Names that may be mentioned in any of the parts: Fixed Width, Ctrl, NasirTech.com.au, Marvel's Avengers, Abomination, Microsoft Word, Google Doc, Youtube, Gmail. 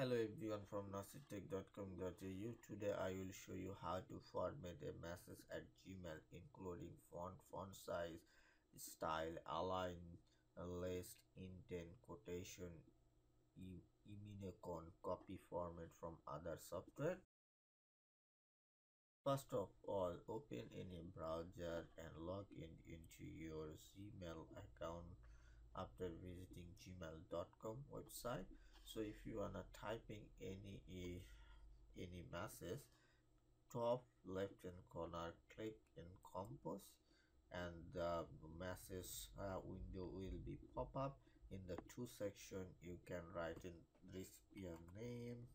Hello everyone from NasirTech.com.au. Today I will show you how to format a message at Gmail, including font, font size, style, align, list, intent, quotation, emoticon, copy format from other software. First of all, open any browser and log in into your Gmail account after visiting gmail.com website. So if you are not typing any message, top left hand corner click in compose and the message window will be pop up. In the to section you can write in recipient name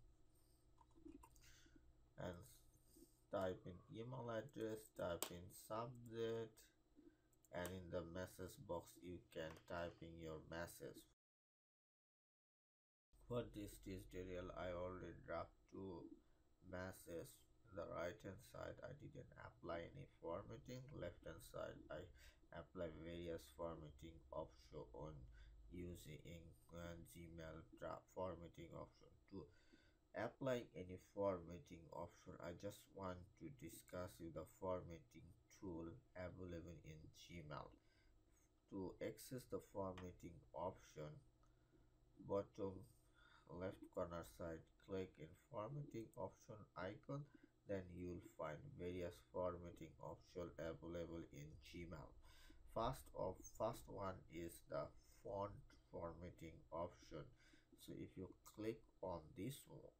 and type in email address, type in subject, and in the message box you can type in your message. For this tutorial I already draft 2 messages. On the right hand side I didn't apply any formatting. Left hand side I apply various formatting option on using Gmail draft formatting option. To applying any formatting option, I just want to discuss you the formatting tool available in Gmail. To access the formatting option, bottom left corner side click in formatting option icon, then you'll find various formatting options available in Gmail. First one is the font formatting option. So if you click on this one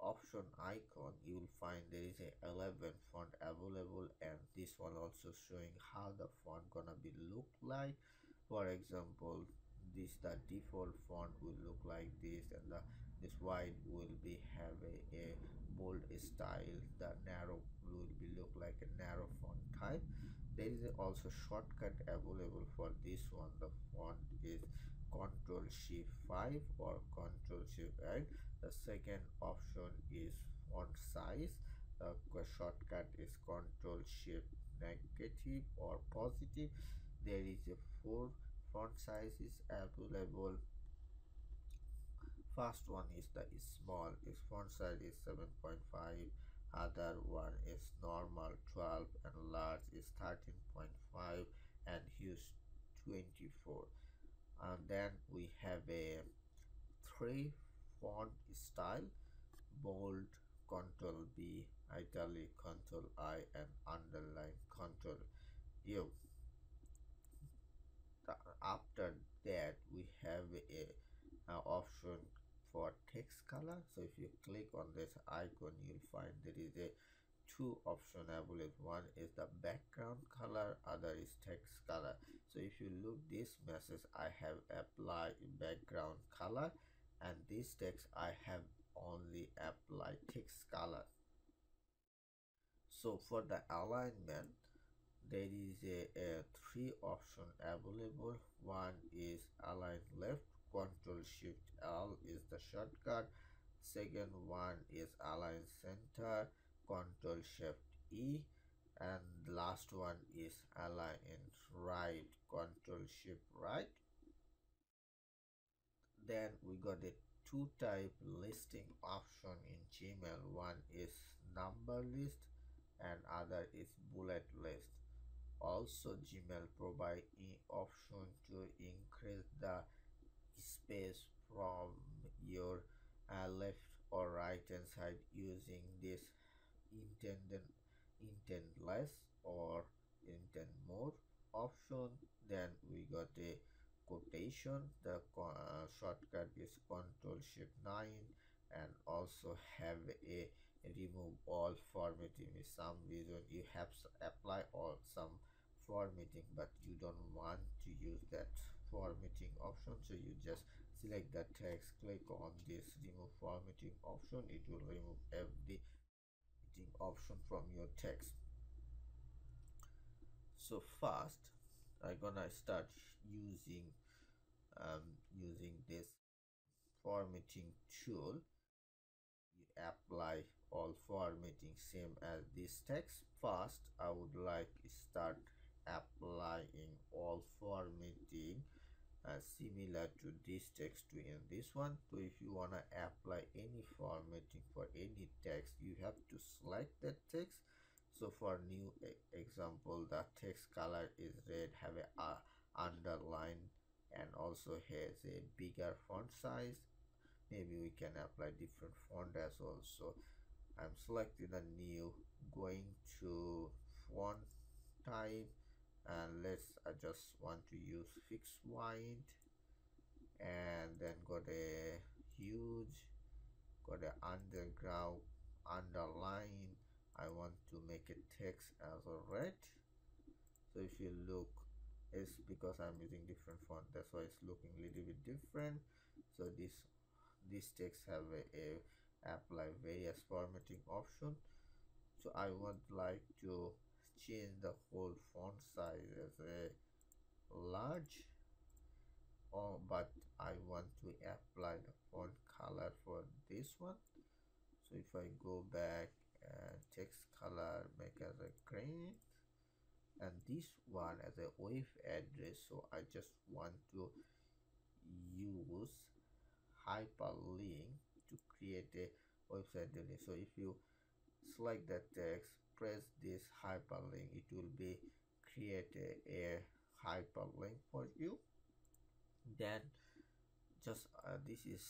option icon, you will find there is a 11 font available, and this one also showing how the font gonna be look like. For example, this the default font will look like this, and this wide will be have a bold style, the narrow will be look like a narrow font type. There is also shortcut available for this one. The font is Control Shift 5 or Control Shift 8. The second option is font size. The shortcut is Control Shift negative or positive. There is a 4 font sizes available. First one is the small. Its font size is 7.5. Other one is normal 12, and large is 13.5, and huge 24. And then we have a 3 font style: bold, Control B, italic, Control I, and underline, Control U. After that we have a option for text color. So if you click on this icon, you'll find there is a 2 option available. One is the background color, other is text color. So if you look this message, I have applied background color, and this text I have only applied text color. So for the alignment, there is a 3 option available. One is align left, Control Shift L is the shortcut. Second one is align center, Control Shift E, and last one is align right, Control Shift right. Then we got a 2 type listing option in Gmail. One is number list and other is bullet list. Also Gmail provide an option to increase the space from your left or right hand side using this intent less or intent more option. Then we got a quotation. The shortcut is Control Shift 9, and also have a remove all formatting. If some reason you have to apply all some formatting but you don't want to use that formatting option, so you just select the text, click on this remove formatting option, it will remove every option from your text. So first I'm gonna start using this formatting tool. You apply all formatting same as this text. First I would like to start applying all formatting similar to this text to in this one. So if you wanna apply also has a bigger font size. Maybe we can apply different font as also. I'm selecting the new, going to font type, and I just want to use fixed width, and then got a huge, got a underground, underline. I want to make a text as a red. So if you look, it's because I'm using different font, that's why it's looking a little bit different. So these texts have a apply various formatting option. So I would like to change the whole font size as a large, but I want to apply the font color for this one. So if I go back and text color, make as a green, and this one as a wave address. So I just want to use hyperlink to create a website address. So if you select the text, press this hyperlink, it will be create a hyperlink for you. Then just this is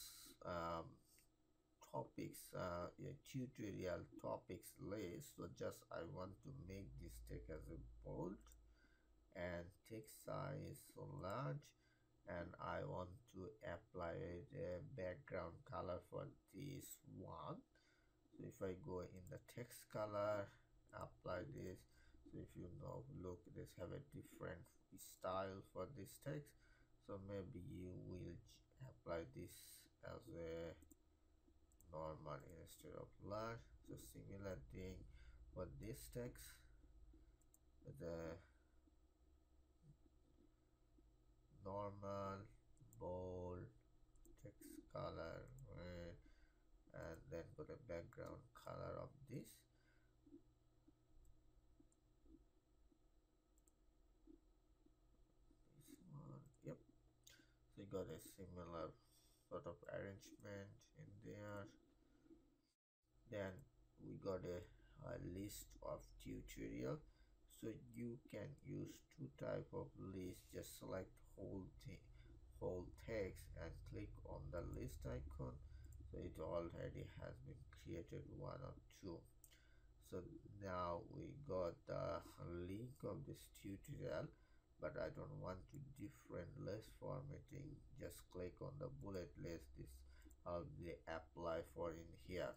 topics, a tutorial topics list. So just I want to make this text as a bold and text size large, and I want to apply the background color for this one. So if I go in the text color, apply this. So if you now look, this have a different style for this text. So maybe you will apply this as a normal instead of large. So similar thing for this text, the normal, bold, text color, red, and then put a background color of this. This one, yep. So you got a similar sort of arrangement in there. Then we got a list of tutorial. So you can use two type of lists. Just select whole text and click on the list icon. So it already has been created, one or two. So now we got the link of this tutorial, but I don't want to different list formatting. Just click on the bullet list. This I'll apply for in here.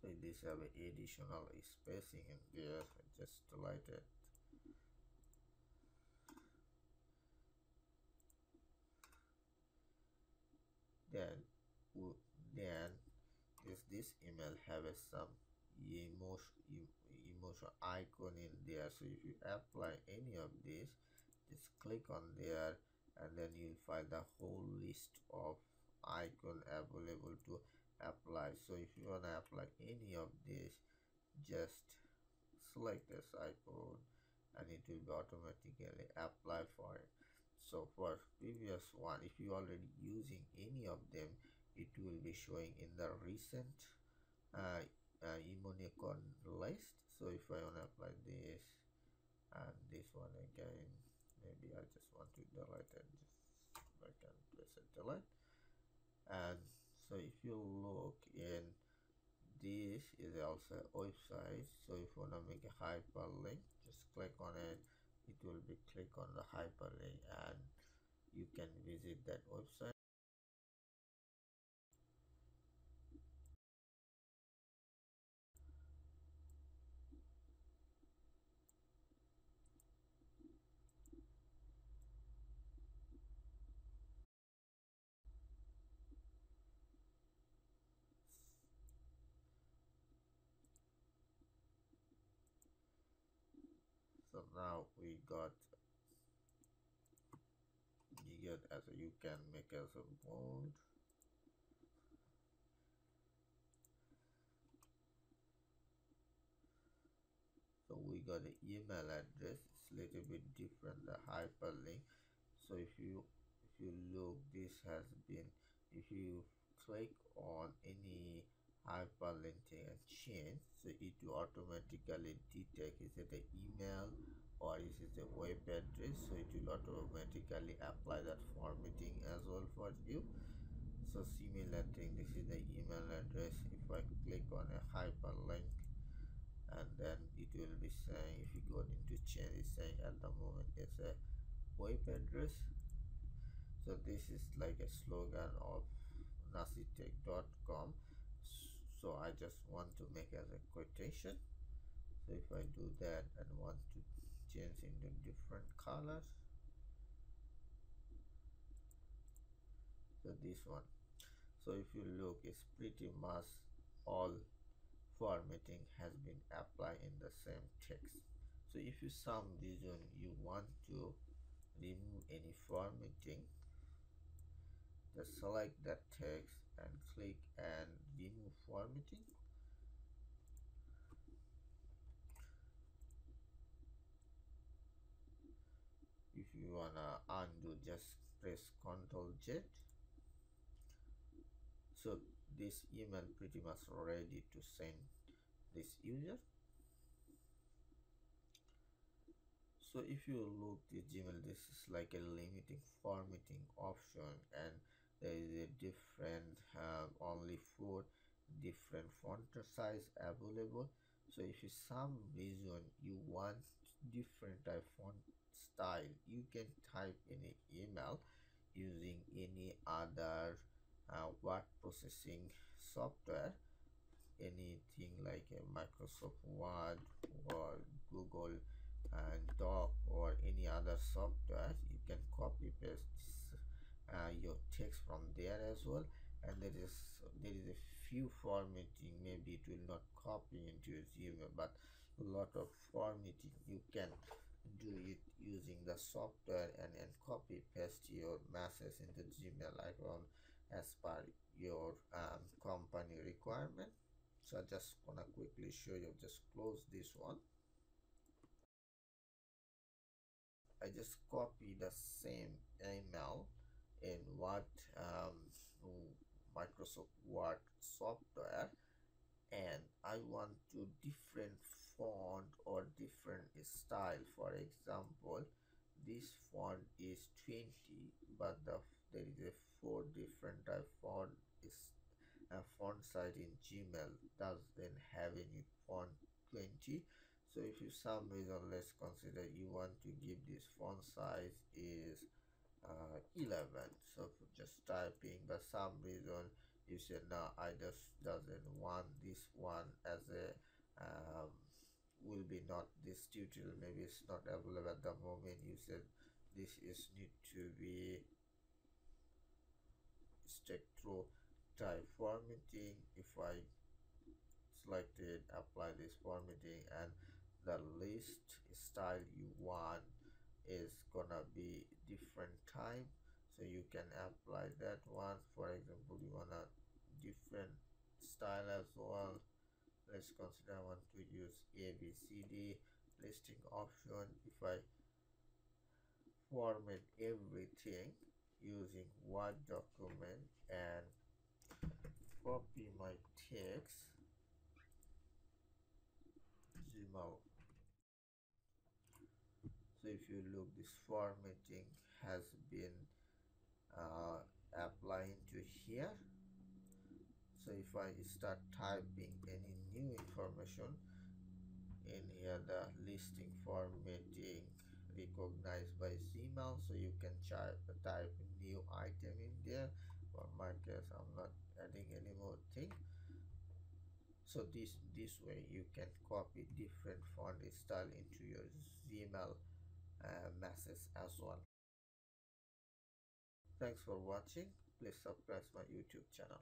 So this have additional spacing in there. I just delete it. Then is this email have some emotion icon in there. So if you apply any of this, just click on there, and then you'll find the whole list of icon available to apply. So if you want to apply any of this, just select this icon and it will be automatically apply for it. So for previous one, if you already using any of them, it will be showing in the recent emoticon list. So if I want to apply this and this one again, maybe I just want to delete and just I can press it delete. And so if you look in, this is also a website. So if you want to make a hyperlink, just click on it. It will be click on the hyperlink and you can visit that website. So now we got as you can make as a bold, so we got the email address. It's a little bit different, the hyperlink. So if you look, this has been, if you click on any hyperlink and change, so it will automatically detect is it the email or this is a web address, so it will automatically apply that formatting as well for you. So similar thing, this is the email address. If I click on a hyperlink, and then it will be saying, if you go into change, it's saying at the moment it's a web address. So this is like a slogan of NasirTech.com, so I just want to make as a quotation. So if I do that and want to change into different colors, so this one, so if you look, it's pretty much all formatting has been applied in the same text. So if you some reason you want to remove any formatting, just select that text and click and remove formatting. If you wanna undo, just press Ctrl Z. So this email pretty much ready to send this user. So if you look the Gmail, this is like a limiting formatting option, and there is a different only 4 different font size available. So if you some reason you want different type font style, you can type any email using any other word processing software, anything like a Microsoft Word or Google Doc or any other software. You can copy paste your text from there as well. And there is a few formatting, maybe it will not copy into your Gmail, but a lot of formatting you can do it using the software and copy paste your message into Gmail icon as per your company requirement. So I just gonna quickly show you, just close this one. I just copy the same email in what Microsoft Word software, and I want to different font or different style. For example, this font is 20, but there is a 4 different type font. Is a font size in Gmail doesn't have any font 20. So if you some reason, let's consider you want to give this font size is 11. So just typing, but some reason you said no, I just doesn't want this one as a will be not this tutorial, maybe it's not available at the moment. You said this is need to be structural type formatting. If I selected apply this formatting, and the list style you want is gonna be different type, so you can apply that one. For example, you want a different style as well. Let's consider I want to use ABCD listing option. If I format everything using Word document and copy my text Gmail. So if you look, this formatting has been applying to here. So if I start typing any new information in here, the listing formatting recognized by Gmail, so you can type new item in there. For my case, I'm not adding any more thing. So this way you can copy different font style into your Gmail message as well. Thanks for watching. Please subscribe my YouTube channel.